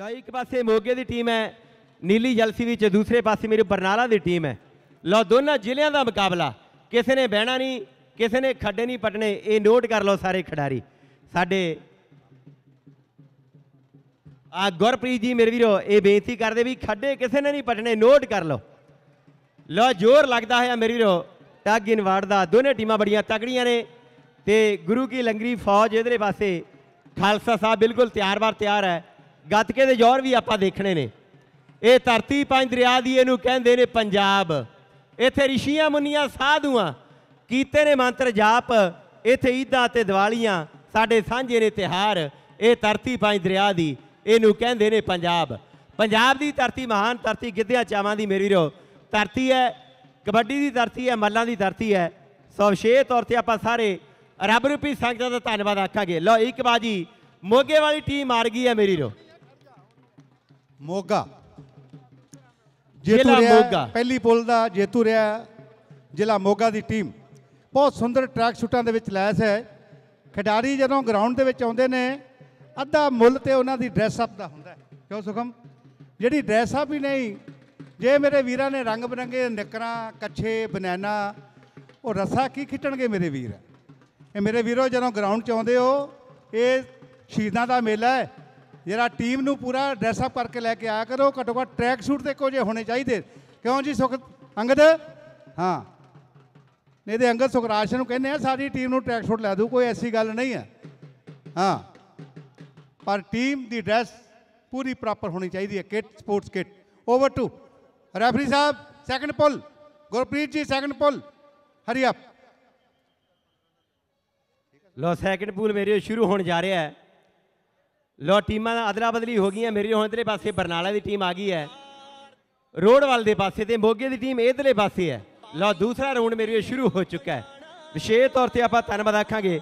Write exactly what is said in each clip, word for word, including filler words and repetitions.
लो एक पासे मोगे की टीम है, नीली जलसी विच, दूसरे पासे मेरी बरनाला की टीम है। लो दोनों जिलों का मुकाबला, किसी ने बहना नहीं, किसी ने खड्डे नहीं पटने। ये नोट कर लो सारे खिडारी साढ़े। आ गुरप्रीत जी मेरे वीरों ये बेनती करते भी खड्डे किसी ने नहीं पटने, नोट कर लो। लो जोर लगता है मेरे वीरों टग इन वार्डा, दोनों टीम बड़िया तगड़िया ने। तो गुरु की लंगरी फौज इधरे पासे, खालसा साहब बिल्कुल तैयार बार तैयार है। गतके दे जोर भी आप देखने ने। ये धरती पांच दरिया दी इहनूं कहंदे ने पंजाब। इत्थे रिशियां मुनियां साधुआं कीते ने मंत्र जाप। इत्थे ईदां ते दिवालियां साडे सांझे ने तिहार। ये धरती पांच दरिया दी इहनूं कहंदे ने पंजाब। पंजाब दी धरती महान धरती, गिद्धियां चावां दी मेरी रो धरती है, कबड्डी दी धरती है, मल्लां दी धरती है। सो विशेष तौर ते आपां सारे रब रूपी संगत का धन्यवाद आखांगे। लो एक बाजी मोगे वाली टीम हार गई है मेरी रो। मोगा जेतू रहा, पहली पोल का जेतू रहा जिला मोगा की टीम। बहुत सुंदर ट्रैक शूटा के लैस है। खिडारी जो ग्राउंड के आते हैं अद्धा मुल तो उन्होंने ड्रैसअप का होंगे। क्यों सुखम जी ड्रैसअप ही नहीं, जे मेरे वीर ने रंग बिरंगे निकर कच्छे बनैना और रस्सा की खिंचणगे मेरे वीर। ये मेरे वीरों जो ग्राउंड च आते हो, ये शहीदा का मेला है। जरा टीम नू पूरा ड्रैसअप करके लैके आया करो, घट्टो घट्ट ट्रैक सूट तो कुछ होने चाहिए। क्यों जी सुख अंगद, हाँ नहीं तो अंगद सुखराज को कहने सारी टीम नू ट्रैक सूट लै दू, कोई ऐसी गल नहीं है। हाँ पर टीम की ड्रैस पूरी प्रॉपर होनी चाहिए, kit sports kit. Over to referee साहब, second pull Gurpreet ji, second pull hurry up. लो सैकेंड पुल मेरे शुरू होने जा रहा है। लो टीमां अदला बदली हो गई है मेरी। हम इधरले पासे बरनाला की टीम आ गई है रोड वाल के पासे, तो मोगे की टीम इधरले पासे है। लो दूसरा राउंड मेरे शुरू हो चुका है। विशेष तौर पर आप धन्यवाद आखांगे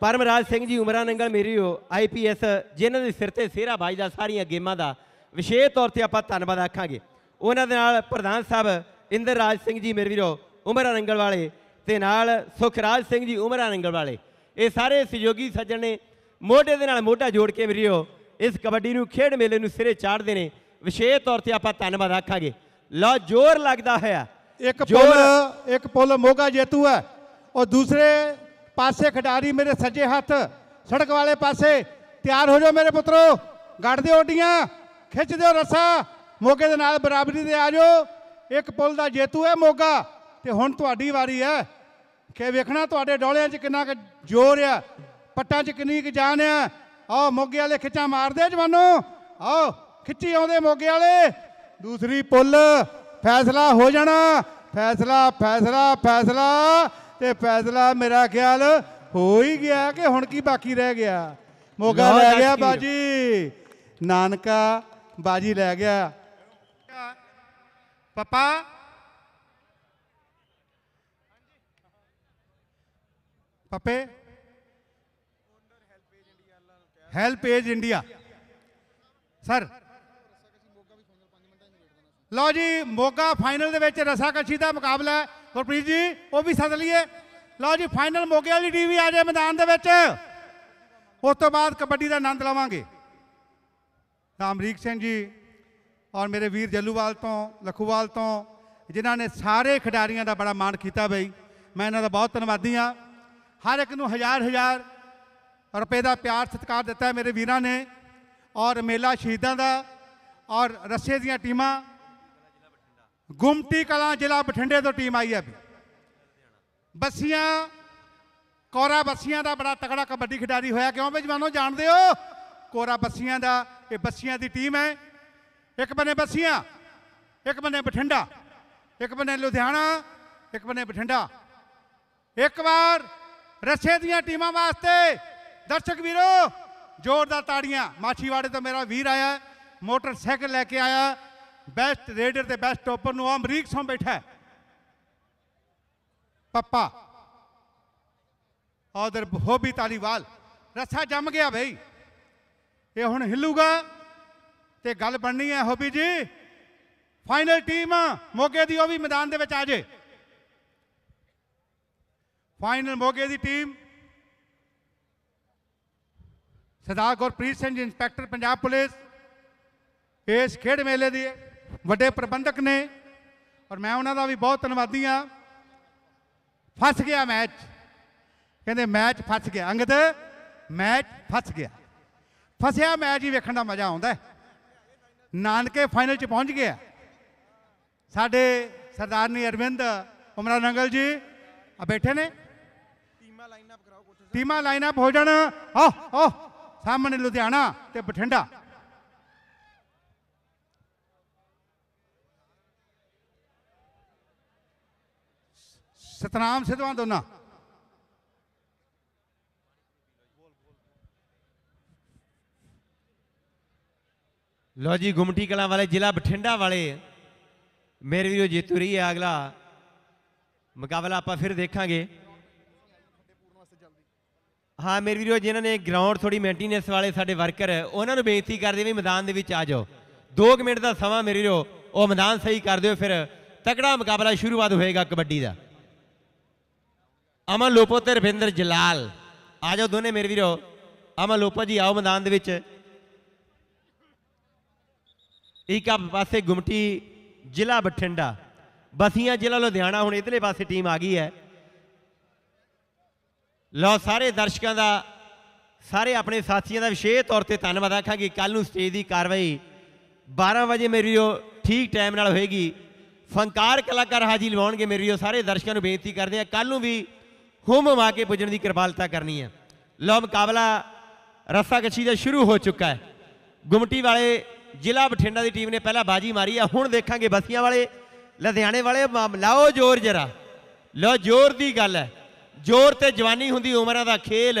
परमराज सिंह जी उमरा नंगल मेरी आई पी एस, जिन्होंने सिर से सेहरा बजदा सारिया गेमां का। विशेष तौर पर आप धन्यवाद आखांगे उन्होंने। प्रधान साहब इंद्रराज सिंह जी मेरे वीरों उमरा नंगल वाले, ते नाल सुखराज सिंह जी उमरा नंगल वाले, ये सारे सहयोगी सज्जन ने मोढे दे नाल मोढा जोड़ के वीरियो इस कबड्डी नूं खेड मेले नूं सिरे चाढ़दे ने। विशेष तौर ते आपां धन्नवाद आखांगे। लो जोर लगदा है। एक पुल एक पुल मोगा जेतू है और दूसरे पासे खिडारी मेरे सज्जे हाथ सड़क वाले पासे। तैयार हो जाओ मेरे पुत्रो, गड़ दो ओडियां, खिच दो रस्सा, मोगे दे नाल बराबरी दे आ जाओ। एक पुल दा जेतू है मोगा, ते हुण तुहाडी वारी है कि वेखना तुहाडे डोलियां च किन्ना जोर है, पट्टा च किन्नी क जान है। आओ मोगे वाले खिच्चा मार दे जवानो, आओ खिच्ची आउंदे मोगे वाले। दूसरी पुल फैसला हो जाना, फैसला फैसला फैसला ते फैसला मेरा ख्याल हो ही गया कि हुण की बाकी रह गया। मोगा लै गया बाजी, नानका बाजी लै गया। पापा पपे हेल्प एज इंडिया सर। लो जी मोगा फाइनल रस्साकशी का मुकाबला है। गुरप्रीत जी वो भी सद लीए। लो जी फाइनल मोगे वाली टीम भी आ जाए मैदान के, उस तो बाद कबड्डी का आनंद लवांगे। अमरीक सिंह जी और मेरे वीर जलूवाल तो लखूवाल तो जिन्होंने सारे खिडारियों का बड़ा मान किया। बई मैं इन्हों का बहुत धन्यवादी हाँ। हर एक नूं हज़ार हज़ार रुपए का प्यार सत्कार दिता है मेरे वीरां ने। और मेला शहीदां दा और रस्से दीयां टीमां गुमटी कलां जिला बठिंडे तो टीम आई है। बसियां कौरा बसियां दा बड़ा तगड़ा कबड्डी खिडारी होया। क्यों भाई जवानों जानते हो कौरा बसियां दा, ये बसियां दी टीम है। एक बने बसियां, एक बने बठिंडा, एक बने लुधियाना, एक बने बठिंडा। एक बार रस्से दियां टीमां वास्ते दर्शक वीरो जोरदार ताड़ियां। माछीवाड़े तो मेरा वीर आया, मोटरसाइकिल लेके आया, बेस्ट रेडर ते बेस्ट टॉपर नो अमरीक सौ बैठा है पप्पा और होबी तालीवाल। रस्सा जम गया भाई, ये हुण हिलूगा ते गल बननी है। होबी जी फाइनल टीम मोगे दी वो भी मैदान दे विच आ जाए। फाइनल मोगे की टीम सरदार गुरप्रीत सिंह इंस्पैक्टर पंजाब पुलिस, इस खेड मेले के वड्डे प्रबंधक ने और मैं उन्हों का भी बहुत धन्यवादी हाँ। फस गया मैच, कहते मैच फस गया, अंगद मैच फस गया, फसया मैच ही वेखण का मजा आता है। नानके फाइनल च पहुँच गया साडे सरदारनी अरविंद उमरा नंगल जी बैठे ने, टीमा लाइनअप हो जान। आह आह सामने लुधियाना ते बठिंडा, सतनाम सिद्धवा दोना लो जी। गुमटी कलां वाले जिला बठिंडा वाले मेरे वीरों जीतू रही है। अगला मुकाबला आप फिर देखांगे। हाँ मेरे वीरों जिन्होंने ग्राउंड थोड़ी मेंटेनेंस वाले साढ़े वर्कर है उन्होंने बेनती कर दी मैदान के आ जाओ, दो मिनट का समा मेरे वीरों वो मैदान सही कर दो, फिर तगड़ा मुकाबला शुरुआत होएगा कबड्डी का। अमन लोपो ते रविंद्र जलाल आ जाओ दोनों मेरे वीरों, अमन लोपो जी आओ मैदान के। एक आप पासे गुमटी जिला बठिंडा, बसिया जिला लुधियाना, हुण इधरले पासे टीम आ गई है। लो सारे दर्शकों का, सारे अपने साथियों का विशेष तौर पर धन्यवाद आखा कि कल स्टेज की कार्रवाई बारह बजे मेरे वीरों ठीक टाइम नाल होएगी। फनकार कलाकार हाजी लवाउणगे मेरे वीरों, सारे दर्शकों को बेनती करते हैं कल भी हुम हुमा के पुजन की कृपालता करनी है। लो मुकाबला रस्सा कशी का शुरू हो चुका है। गुमटी वाले जिला बठिंडा की टीम ने पहला बाजी मारी है, हुण देखांगे बसिया वाले लुधियाने वाले। लाओ जोर जरा, लो जोर की गल है, जोर तो जवानी हुंदी उमरां दा खेल,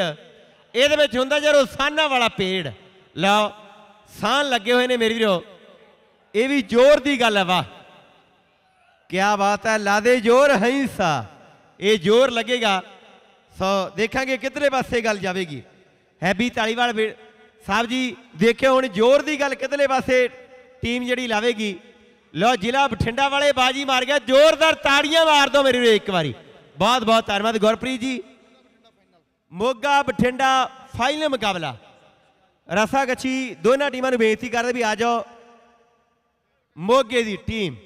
इहदे विच हुंदा जरो साना वाला पेड़। लो सां लगे हुए ने मेरे वीरो, यह भी जोर की गल है। वाह क्या बात है, लादे जोर हईसा, ये जोर लगेगा। सो देखा कितने पासे गल जाएगी। हैबी तालीवाल साहब जी देखियो हुण जोर की गल कितने पासे टीम जी लावेगी। लो जिला बठिंडा वाले बाजी मार गया, जोरदार ताड़ियां मार दो मेरे एक बारी। बहुत बहुत धन्यवाद गुरप्रीत जी। मोगा बठिंडा फाइनल मुकाबला, रस्सा कशी दोनों टीमों को बेनती करते भी आ जाओ। मोगे की टीम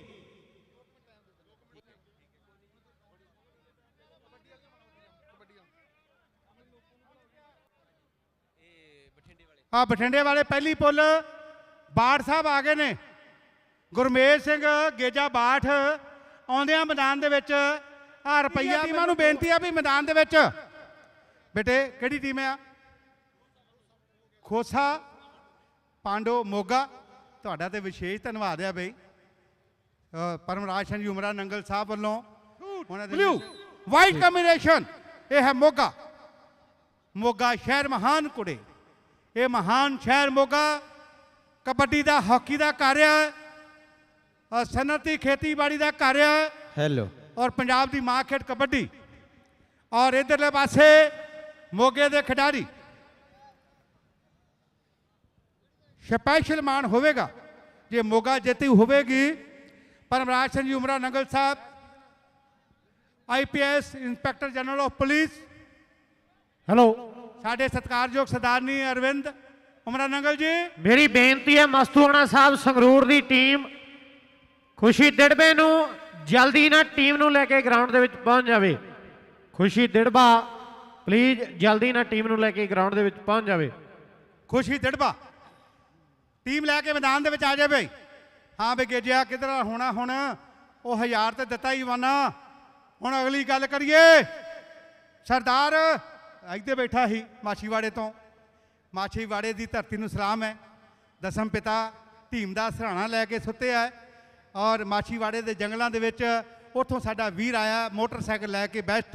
आ बठिंडे वाले पहली पुल बाठ साहब आ गए ने, गुरमेल सिंह गेजा बाठ आंदिया मैदान के रुपया। टीमों को बेनती है भी मैदान के बेटे केड़ी टीम है, खोसा पांडो मोगा। तुहाडा तो विशेष धन्यवाद है बई परमराज सिंह उमरा नंगल साहब वालों। ब्लू वाइट कॉम्बीनेशन यह है मोगा, मोगा शहर महान कुड़े, ये महान शहर मोगा कबड्डी का, हॉकी का घर है और सनती खेतीबाड़ी का घर है। हेलो और पंजाब की मां खेड कबड्डी। और इधरले पासे मोगे के खिडारी स्पैशल मान होगा जे मोगा जीती होगी। परमराज सिंह उमरा नंगल साहब I P S inspector general of police. Hello साढ़े सत्कारयोग सरदारनी अरविंद उमरा नंगल जी। मेरी बेनती है मस्तूआणा साहब संगरूर की टीम खुशी दिड़बे नू जल्दी ना टीम नू लेके ग्राउंड दे विच पहुंच जावे। खुशी दिड़बा प्लीज जल्दी ना टीम नू लेके ग्राउंड दे विच पहुंच जावे। खुशी दिड़बा टीम लैके मैदान दे विच आ जाए। हाँ बे गेजिया किधर होना हुण, वो हजार तो दिता ही वाना। हुण अगली गल करिए सरदार अगते बैठा ही माछीवाड़े तो, माछीवाड़े की धरती में सलाम है। दसम पिता धीम का सराहना लैके सुते है और माछीवाड़े के जंगलों के उतों साडा वीर आया मोटरसाइकिल लैके, बैस्ट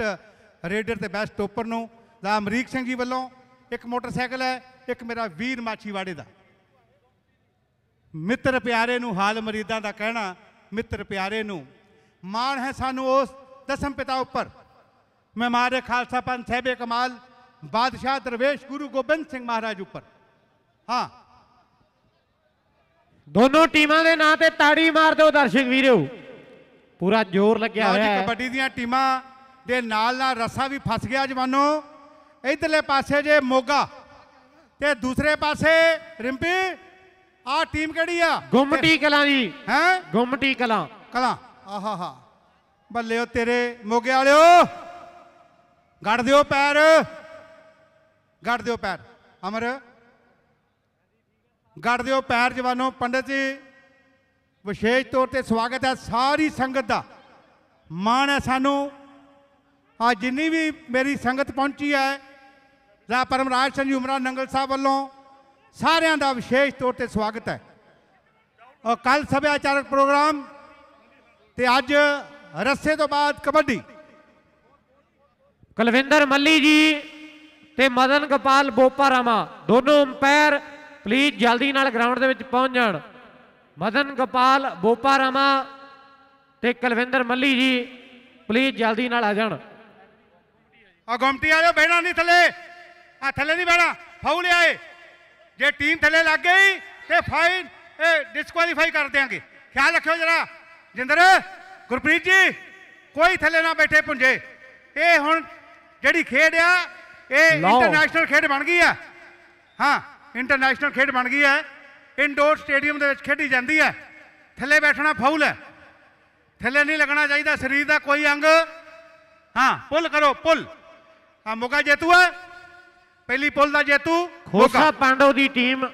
रेडर तो बैस्ट टोपर नूं दा अमरीक सिंह जी वालों एक मोटरसाइकिल है। एक मेरा वीर माछीवाड़े का मित्र प्यारे नूं हाल मरीदां दा कहना, मित्र प्यारे नूं माण है सानू उस दसम पिता उपर। मैं मारे खालसा पंथ साहिब कमाल बादशाह दरवेश गुरु गोबिंद सिंह महाराज ऊपर। हाँ दोनों टीमां दे नाम ते ताड़ी मार दो दर्शक वीरो, पूरा जोर लग्या होया है। कबड्डी दीयां टीमां दे नाल नाल रस्सा भी फस गया जवानों। इधरले पासे जे मोगा ते दूसरे पासे रिंपी आ टीम केड़ी है? गुमटी कला जी। हैं? गुमटी कला कला। आहा हा बल्ले ओ तेरे मोगे वाले गड़ दियो पैर, गड़ दियो पैर अमर, गड़ दियो पैर जवानों। पंडित जी विशेष तौर पर स्वागत है सारी संगत का, माण है सानू आ जिनी भी मेरी संगत पहुंची है रा परमराज सिंह उमरा नंगल साहब वालों सारियां दा विशेष तौर पर स्वागत है। और कल सभ्याचारक प्रोग्राम ते अज रस्से तो बाद कबड्डी। कुलविंदर मल्ली जी ते मदन गोपाल बोपारामा दोनों अंपायर प्लीज जल्दी नाल ग्राउंड दे विच पहुंच जाण। मदन गोपाल बोपारामा ते कुलविंदर मल्ली जी प्लीज जल्दी नाल आ जाण। और गुमटी वाले बहना नहीं थले, आ थले नहीं बहना, फाउल आए जे टीम थले लग गई तो फाइन डिस्क्वालीफाई कर देंगे। ख्याल रखियो जरा जिंदर गुरप्रीत जी, कोई थले ना बैठे पुंजे। ये हुण जिहड़ी खेड आ ये इंटरनेशनल खेड बन गई है। हाँ इंटरनेशनल खेड बन गई है, इंडोर स्टेडियम दे विच खेडी जांदी है। थले बैठना फाउल है, थले नहीं लगना चाहिए शरीर का कोई अंग। हाँ पुल करो पुल। हाँ मोगा जेतू है, पहली पुल का जेतू खोसा पांडव की टीम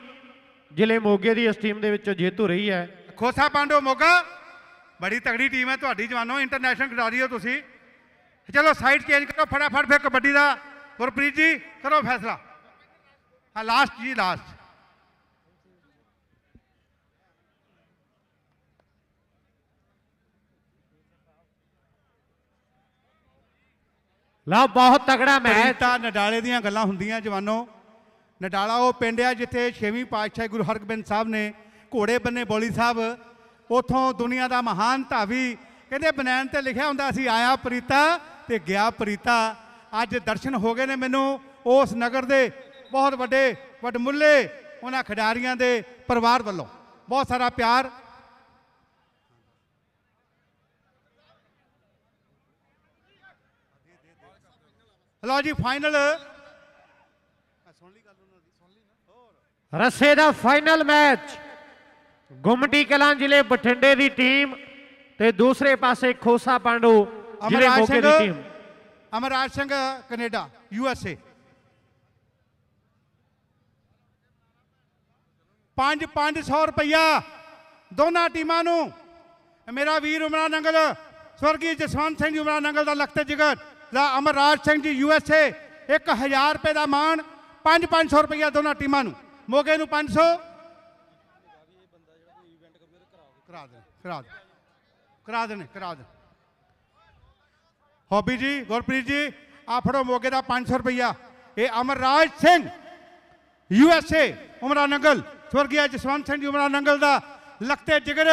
जिले मोगे की इस टीम के जेतू रही है। खोसा पांडव मोगा बड़ी तगड़ी टीम है तुहाडी जवानों, इंटरनेशनल खिलाड़ी हो तुसी। चलो साइड चेंज करो फटाफट फिर कबड्डी का। गुरप्रीत जी करो फैसला। हाँ लास्ट जी लास्ट। ला बहुत तगड़ा मैच। नडाले दी गल्लां हुंदियां जवानों, नडाला वो पिंड है जिथे छेवीं पातशाह गुरु हरगोबिंद साहब ने घोड़े बन्ने बौली साहब, उतों दुनिया का महान धावी कहते बनैन ते लिखा हुंदा सी आया परीता ते गया परीता। अज दर्शन हो गए ने मैनू उस नगर के बहुत वड्डे वडमुले उन्हां खिडारियां दे परिवार वालों बहुत सारा प्यार। लो जी फाइनल रस्से दा फाइनल मैच। गुमटी कलां जिले बठिंडे दी टीम ते दूसरे पासे खोसा पांडू जिले मोगे दी टीम। Amarraj Singh Canada USA. पांच पांच सौ रुपया दोनों टीमां नू मेरा वीर उमरा नंगल स्वर्गीय जसवंत सिंह उमरा नंगल दा लखते जिगर ला अमरराज सिंह जी यूएसए एक हज़ार रुपये का माण। पाँच पाँच सौ रुपया दोनों टीमों मोगे नू पाँच सौ करा दे करा दे करा देने करा दे। हॉबी जी गुरप्रीत जी आ फड़ो मोगे का पाँच सौ रुपया। ये अमरराज सिंह यूएसए उमरा नंगल स्वर्गीय जसवंत सिंह जी उमरा नंगल का लखते जिगर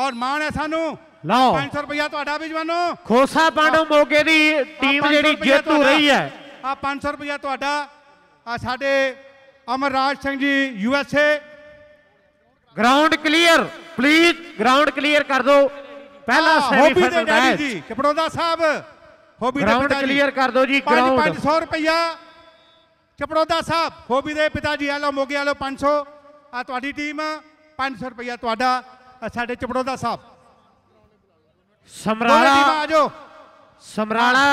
और माण है सानू। लाओ पाँच सौ रुपया तुहाडा भी जवानो। खोसा पांडव मोगे दी टीम जेहड़ी जेतू रही है। आ पाँच सौ रुपया तुहाडा आ साडे Amarraj Singh ji USA. Ground clear please, ground clear कर दो। पहला सेमीफाइनल मैच जी चपड़ौदा साहब होबी दे ग्राउंड क्लीयर कर दो जी। ग्राउंड पाँच सौ रुपया चपड़ौदा साहब होबी दे पिता जी। आलो मोगे आलो पाँच सौ आ तुहाडी टीम पाँच सौ रुपया तुहाडा साडे चपड़ौदा साहब। समराला समराला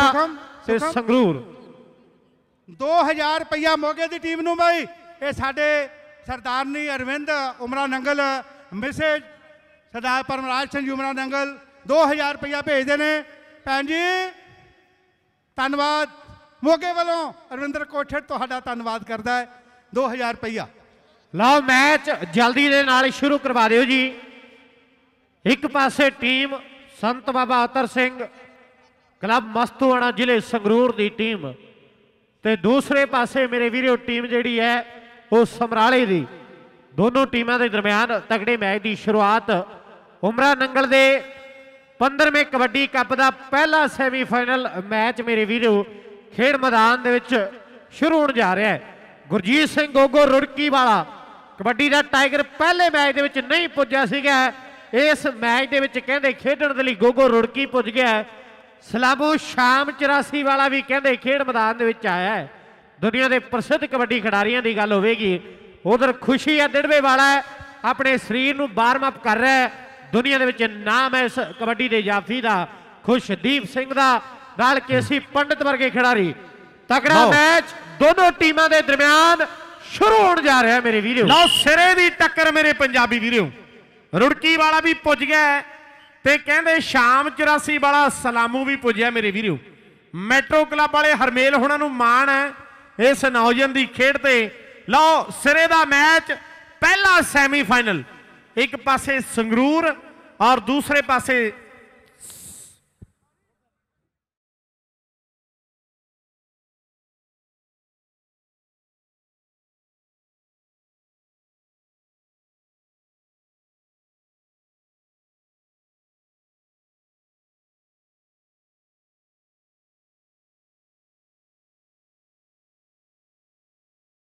से संगरूर दो हजार रुपया मोगे की टीम नू भाई। ये साडे सरदारनी अरविंद उमरा नंगल मिसेज सरदार परमराज सिंह उमरा नंगल दो हजार रुपया भेजते हैं। भैन जी धन्यवाद मोगे वालों अरविंदर कोठेड़ तुहाडा धन्यवाद करता है दो हजार रुपया। लाओ मैच जल्दी दे नाल शुरू करवा दिओ जी। एक पासे टीम संत बाबा अतर सिंह क्लब मस्तूआणा जिले संगरूर की टीम ते दूसरे पासे मेरे वीरो टीम जिहड़ी है वो समराले दी। दोनों टीमों के दरम्यान तगड़े मैच की शुरुआत। उमरा नंगल दे पंद्रहवें कबड्डी कप का पहला सैमीफाइनल मैच मेरे वीरो खेड मैदान दे विच शुरू होने जा रहा है। गुरजीत सिंह गोगो रुड़की वाला कबड्डी का टाइगर पहले मैच दे विच नहीं पुज्जा सीगा। इस मैच दे विच कहंदे खेडण दे लई गोगो रुड़की पुज गया है। सलाबो शाम चौरासी वाला भी कहंदे खेड मैदान दे विच आया है। दुनिया के प्रसिद्ध कबड्डी खिडारियां की गल होगी। उधर खुशी है डिडवे वाला है अपने शरीर को वार्म अप कर रहा है। दुनिया के नाम है इस कबड्डी के जाफी का, खुशदीप सिंह का, नाल केसी पंडित वर्गे खिडारी। तगड़ा मैच दोनों टीमों के दरमियान शुरू होने जा रहा है मेरे वीरो। लो सिरे की टक्कर मेरे पंजाबी वीरो। रुड़की वाला भी पुज गया है ते कहते शाम चौरासी वाला सलामू भी पुजया मेरे वीरो। मैट्रो क्लब वाले हरमेल होना नूं माण है इस नौजवान की खेड ते। लो सिरे का मैच, पहला सैमीफाइनल, एक पासे संगरूर और दूसरे पासे